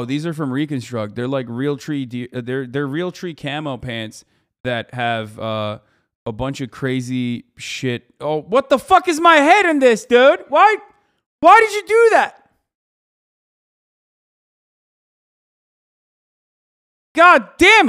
Oh, these are from Reconstruct. They're like Realtree. They're Realtree camo pants that have a bunch of crazy shit. Oh, what the fuck is my head in this, dude? Why did you do that? God damn it.